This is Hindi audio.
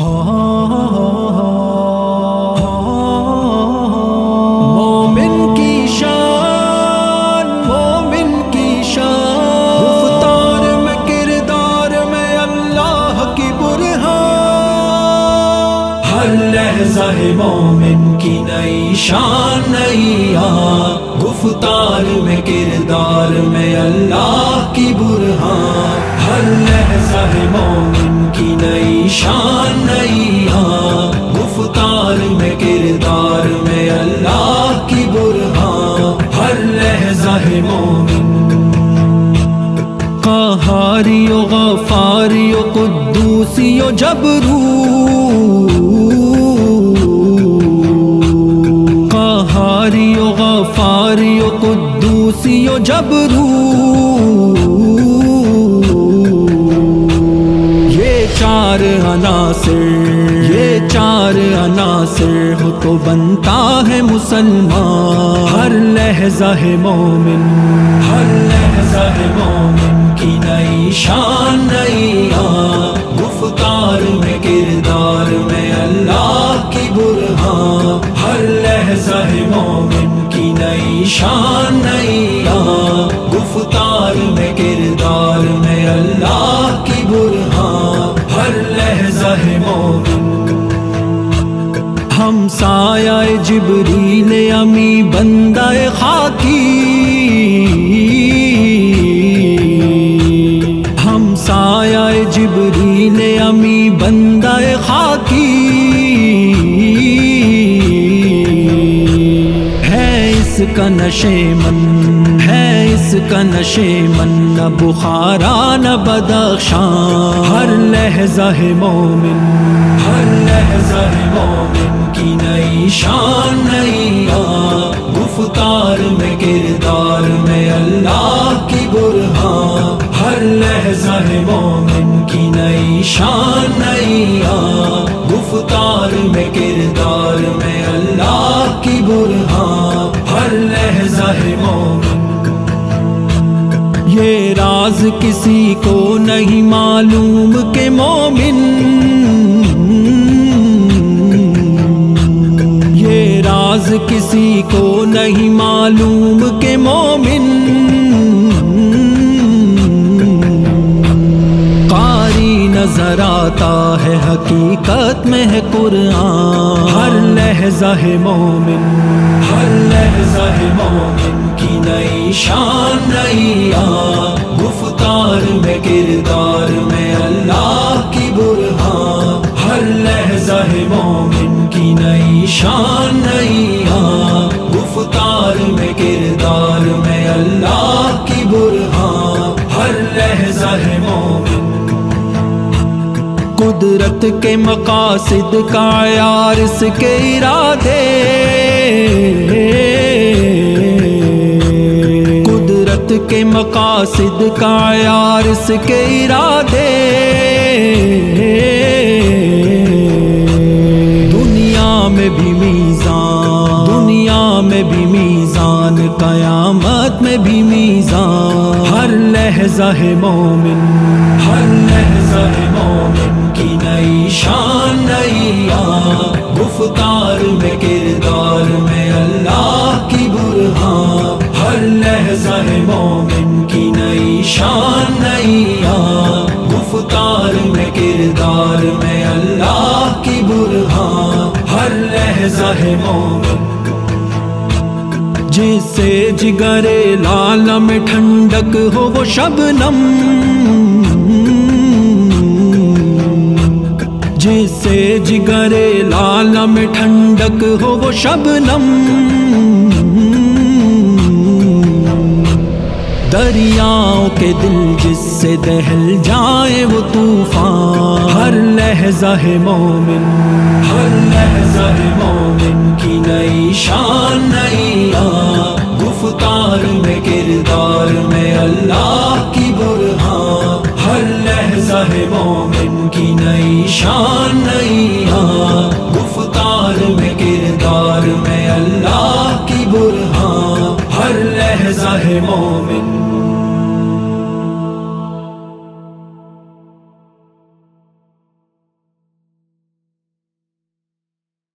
मोमिन की शान, मोमिन की शान, रफ्तार में किरदार में अल्लाह की बुरहान। हर लहज़ा है मोमिन की नई शान नई आन, गुफ्तार में किरदार में अल्लाह की बुरहान। हर लहज़ा है मोमिन की नई शान नई आन, गुफ्तार में किरदार में अल्लाह की बुरहान। हर लहज़ा है मोमिन क़हारियो ग़फ़ारियो क़ुद्दूसियो जबरू, क़हारियो ग़फ़ारियो क़ुद्दूसियो जबरू। ये चार अनासिर हो तो बनता है मुसलमान। हर लहज़ा है मोमिन, हर लहज़ा है मोमिन की नई शान नई आन, गुफ्तार में किरदार में अल्लाह की बुरहान। हर लहज़ा है मोमिन की नई शान नई आन, गुफ्तार में किरदार में अल्लाह की बुरहान। हर लहज़ा है मोमिन हमसाया जिबरील अमी बंदाए खाकी, हमसाया जिबरील अमी बंदाए खाकी। है इसका नशे मन, इसका नशे मन, न बुखारा न बदख्शान। हर लहज़ा है मोमिन, हर लहज़ा है मोमिन की नई शान नई आन, गुफ्तार में किरदार में अल्लाह की बुरहान। हर लहज़ा है मोमिन की नई शान नई आन, गुफ्तार में किरदार में अल्लाह की बुरहान। हर लहज़ा है मोमिन ये राज किसी को नहीं मालूम के मोमिन, ये राज किसी को नहीं मालूम के मोमिन। कारी नजर आता है हकीकत में है कुरान। हर लहज़ा है मोमिन, हर लहज़ा है मोमिन की नई शान नई आन, गुफ्तार में किरदार में अल्लाह की बुरहान। हर लहज़ा है मोमिन की नई शान नई आन, गुफ्तार में किरदार में अल्लाह की बुरहान। हर लहज़ा है मोमिन कुदरत के मकासिद का यार इसके इरादे, के मकासिद का यार इसके इरादे। दुनिया में भी मीज़ान, दुनिया में भी मीज़ान, कयामत में भी मीज़ान। हर लहज़ा है मोमिन, हर लहज़ा है मोमिन की नई शान नई आन, गुफ्तार में किरदार में अल्लाह की बुरहान। हर लहज़ा है मोमिन की नई शान नई आन, गुफ्तार में किरदार में अल्लाह की बुरहान। हर लहज़ा है मोमिन जिसे जिगरे लाल में ठंडक हो वो शबनम, जिसे जिगरे लाल में ठंडक हो वो शबनम। दरियाओं के दिल जिससे दहल जाए वो तूफान। हर लहज़ा है मोमिन, हर लहज़ा है मोमिन की नई शान नई आन, गुफ्तार में किरदार में अल्लाह की बुरहान। हर लहज़ा है मोमिन की नई शान नई आन, गुफ्तार में किरदार में अल्लाह की बुरहान। हर लहज़ा है मोमिन।